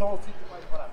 só um sítio mais barato.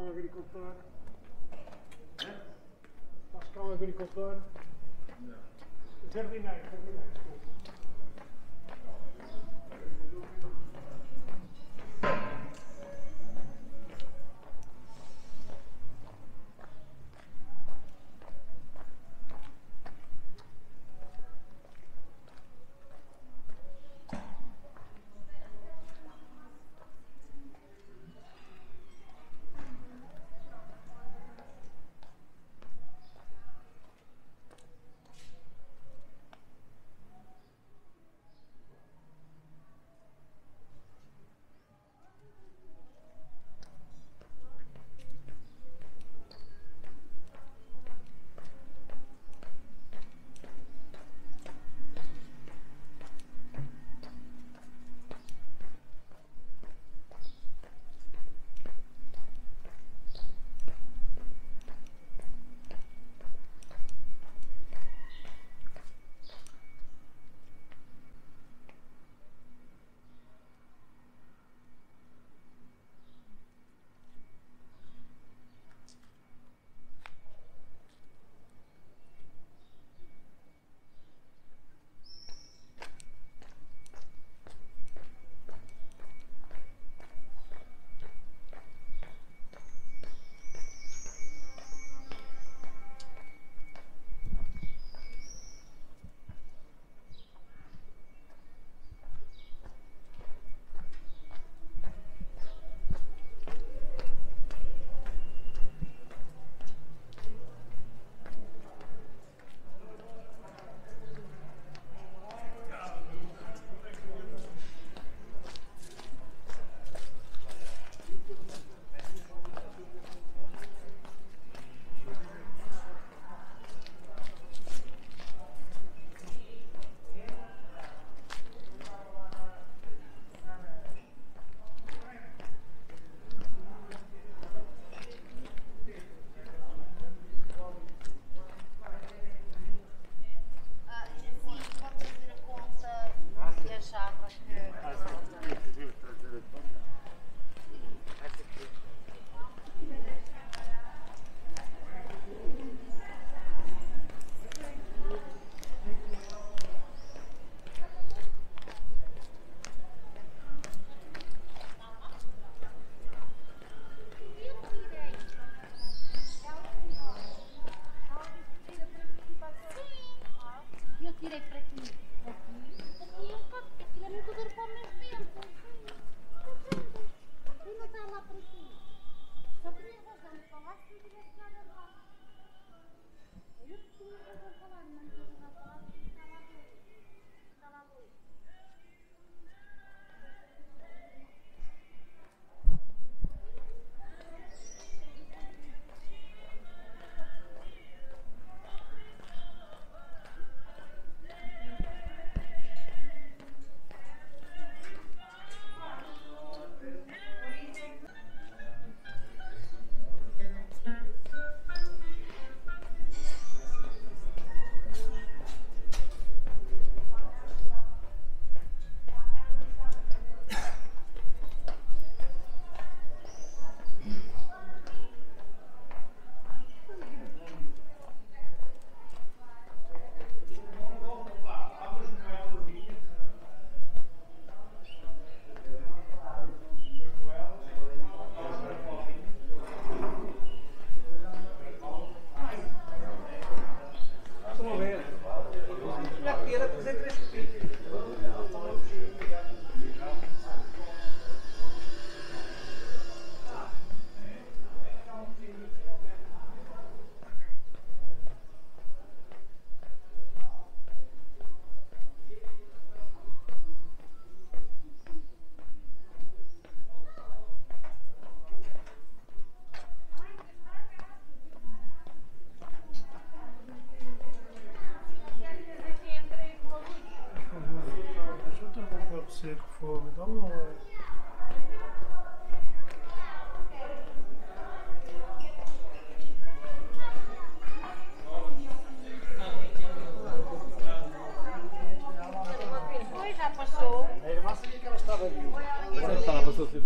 Agricultor? Estás cá um agricultor? Não. Jardineiro, desculpa. Sim,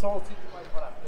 são os sítios mais baratos.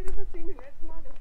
I've never seen an S model.